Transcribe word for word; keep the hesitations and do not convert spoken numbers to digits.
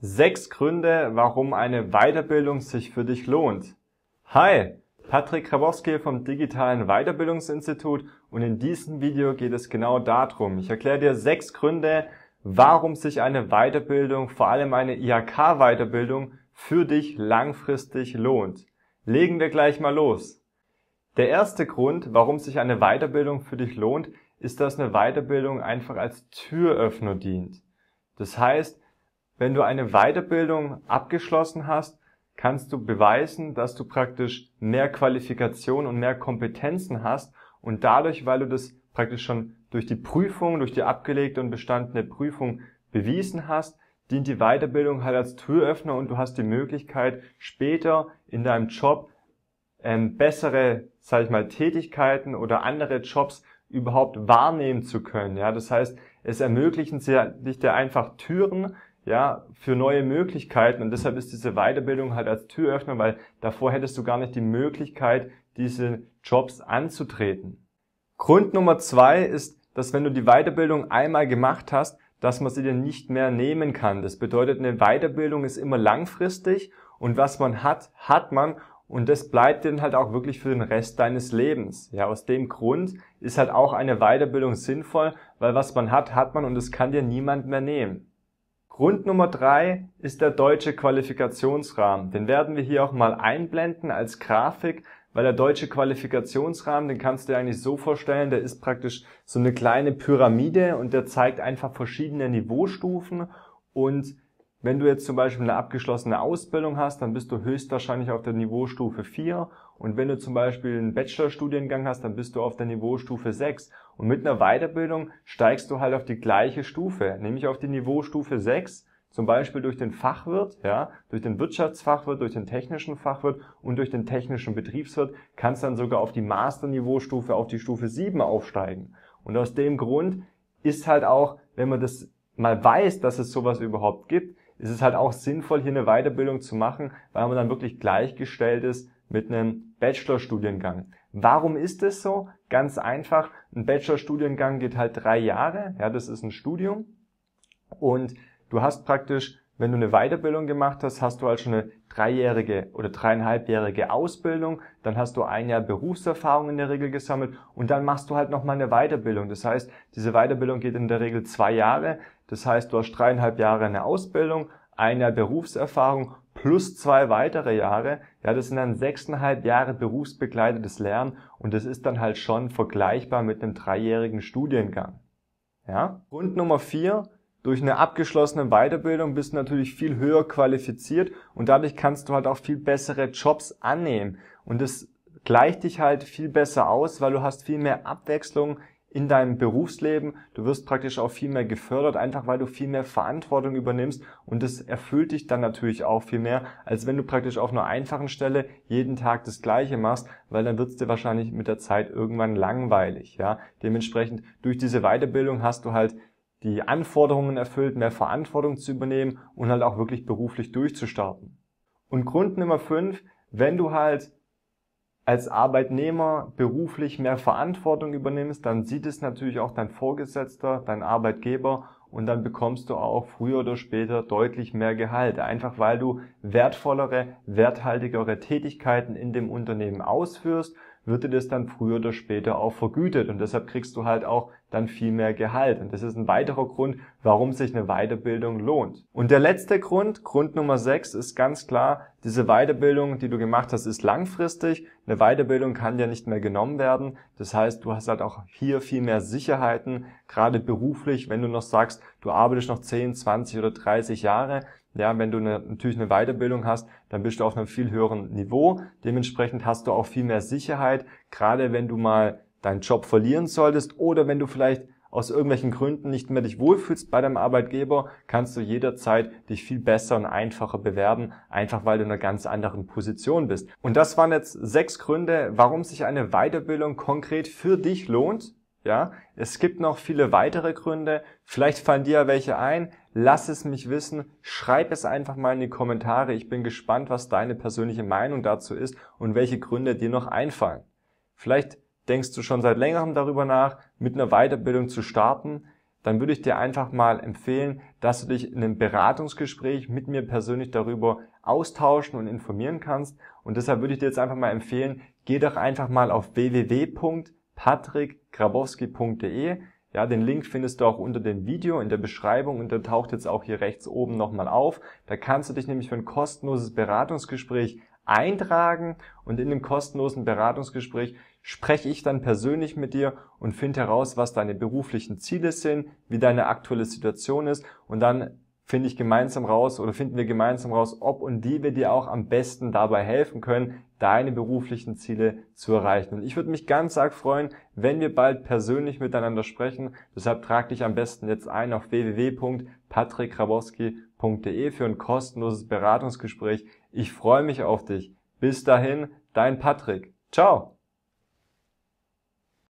Sechs Gründe, warum eine Weiterbildung sich für dich lohnt. Hi, Patrick Grabowsky vom Digitalen Weiterbildungsinstitut und in diesem Video geht es genau darum. Ich erkläre dir sechs Gründe, warum sich eine Weiterbildung, vor allem eine I H K-Weiterbildung, für dich langfristig lohnt. Legen wir gleich mal los. Der erste Grund, warum sich eine Weiterbildung für dich lohnt, ist, dass eine Weiterbildung einfach als Türöffner dient. Das heißt, wenn du eine Weiterbildung abgeschlossen hast, kannst du beweisen, dass du praktisch mehr Qualifikation und mehr Kompetenzen hast und dadurch, weil du das praktisch schon durch die Prüfung, durch die abgelegte und bestandene Prüfung bewiesen hast, dient die Weiterbildung halt als Türöffner und du hast die Möglichkeit, später in deinem Job ähm, bessere, sag ich mal, Tätigkeiten oder andere Jobs überhaupt wahrnehmen zu können. Ja, das heißt, es ermöglichen sich dir einfach Türen, ja, für neue Möglichkeiten und deshalb ist diese Weiterbildung halt als Türöffner, weil davor hättest du gar nicht die Möglichkeit, diese Jobs anzutreten. Grund Nummer zwei ist, dass wenn du die Weiterbildung einmal gemacht hast, dass man sie dir nicht mehr nehmen kann. Das bedeutet, eine Weiterbildung ist immer langfristig und was man hat, hat man und das bleibt dir dann halt auch wirklich für den Rest deines Lebens. Ja, aus dem Grund ist halt auch eine Weiterbildung sinnvoll, weil was man hat, hat man und das kann dir niemand mehr nehmen. Grund Nummer drei ist der deutsche Qualifikationsrahmen. Den werden wir hier auch mal einblenden als Grafik, weil der deutsche Qualifikationsrahmen, den kannst du dir eigentlich so vorstellen, der ist praktisch so eine kleine Pyramide und der zeigt einfach verschiedene Niveaustufen und wenn du jetzt zum Beispiel eine abgeschlossene Ausbildung hast, dann bist du höchstwahrscheinlich auf der Niveaustufe vier und wenn du zum Beispiel einen Bachelorstudiengang hast, dann bist du auf der Niveaustufe sechs. Und mit einer Weiterbildung steigst du halt auf die gleiche Stufe, nämlich auf die Niveaustufe sechs, zum Beispiel durch den Fachwirt, ja, durch den Wirtschaftsfachwirt, durch den technischen Fachwirt und durch den technischen Betriebswirt, kannst dann sogar auf die Masterniveaustufe, auf die Stufe sieben aufsteigen. Und aus dem Grund ist halt auch, wenn man das mal weiß, dass es sowas überhaupt gibt, ist es halt auch sinnvoll, hier eine Weiterbildung zu machen, weil man dann wirklich gleichgestellt ist mit einem Bachelorstudiengang. Warum ist das so? Ganz einfach, ein Bachelorstudiengang geht halt drei Jahre, ja, das ist ein Studium und du hast praktisch, wenn du eine Weiterbildung gemacht hast, hast du halt schon eine dreijährige oder dreieinhalbjährige Ausbildung, dann hast du ein Jahr Berufserfahrung in der Regel gesammelt und dann machst du halt nochmal eine Weiterbildung. Das heißt, diese Weiterbildung geht in der Regel zwei Jahre, das heißt, du hast dreieinhalb Jahre eine Ausbildung, ein Jahr Berufserfahrung plus zwei weitere Jahre, ja, das sind dann sechseinhalb Jahre berufsbegleitetes Lernen und das ist dann halt schon vergleichbar mit einem dreijährigen Studiengang. Ja? Grund Nummer vier, durch eine abgeschlossene Weiterbildung bist du natürlich viel höher qualifiziert und dadurch kannst du halt auch viel bessere Jobs annehmen und das gleicht dich halt viel besser aus, weil du hast viel mehr Abwechslung in deinem Berufsleben, du wirst praktisch auch viel mehr gefördert, einfach weil du viel mehr Verantwortung übernimmst und das erfüllt dich dann natürlich auch viel mehr, als wenn du praktisch auf einer einfachen Stelle jeden Tag das Gleiche machst, weil dann wird es dir wahrscheinlich mit der Zeit irgendwann langweilig. Ja? Dementsprechend durch diese Weiterbildung hast du halt die Anforderungen erfüllt, mehr Verantwortung zu übernehmen und halt auch wirklich beruflich durchzustarten. Und Grund Nummer fünf, wenn du halt als Arbeitnehmer beruflich mehr Verantwortung übernimmst, dann sieht es natürlich auch dein Vorgesetzter, dein Arbeitgeber und dann bekommst du auch früher oder später deutlich mehr Gehalt, einfach weil du wertvollere, werthaltigere Tätigkeiten in dem Unternehmen ausführst, wird dir das dann früher oder später auch vergütet und deshalb kriegst du halt auch dann viel mehr Gehalt und das ist ein weiterer Grund, warum sich eine Weiterbildung lohnt. Und der letzte Grund, Grund Nummer sechs, ist ganz klar, diese Weiterbildung, die du gemacht hast, ist langfristig. Eine Weiterbildung kann dir nicht mehr genommen werden. Das heißt, du hast halt auch hier viel mehr Sicherheiten, gerade beruflich, wenn du noch sagst, du arbeitest noch zehn, zwanzig oder dreißig Jahre. Ja, wenn du eine, natürlich eine Weiterbildung hast, dann bist du auf einem viel höheren Niveau. Dementsprechend hast du auch viel mehr Sicherheit, gerade wenn du mal deinen Job verlieren solltest oder wenn du vielleicht aus irgendwelchen Gründen nicht mehr dich wohlfühlst bei deinem Arbeitgeber, kannst du jederzeit dich viel besser und einfacher bewerben, einfach weil du in einer ganz anderen Position bist. Und das waren jetzt sechs Gründe, warum sich eine Weiterbildung konkret für dich lohnt. Ja, es gibt noch viele weitere Gründe, vielleicht fallen dir ja welche ein, lass es mich wissen, schreib es einfach mal in die Kommentare, ich bin gespannt, was deine persönliche Meinung dazu ist und welche Gründe dir noch einfallen. Vielleicht denkst du schon seit längerem darüber nach, mit einer Weiterbildung zu starten? dann würde ich dir einfach mal empfehlen, dass du dich in einem Beratungsgespräch mit mir persönlich darüber austauschen und informieren kannst. Und deshalb würde ich dir jetzt einfach mal empfehlen, geh doch einfach mal auf w w w punkt patrick grabowsky punkt de. Ja, den Link findest du auch unter dem Video in der Beschreibung und der taucht jetzt auch hier rechts oben nochmal auf. Da kannst du dich nämlich für ein kostenloses Beratungsgespräch eintragen und in dem kostenlosen Beratungsgespräch spreche ich dann persönlich mit dir und finde heraus, was deine beruflichen Ziele sind, wie deine aktuelle Situation ist und dann finde ich gemeinsam raus oder finden wir gemeinsam raus, ob und wie wir dir auch am besten dabei helfen können, deine beruflichen Ziele zu erreichen. Und ich würde mich ganz arg freuen, wenn wir bald persönlich miteinander sprechen. Deshalb trag dich am besten jetzt ein auf w w w punkt patrick grabowsky punkt de für ein kostenloses Beratungsgespräch. Ich freue mich auf dich. Bis dahin, dein Patrick. Ciao!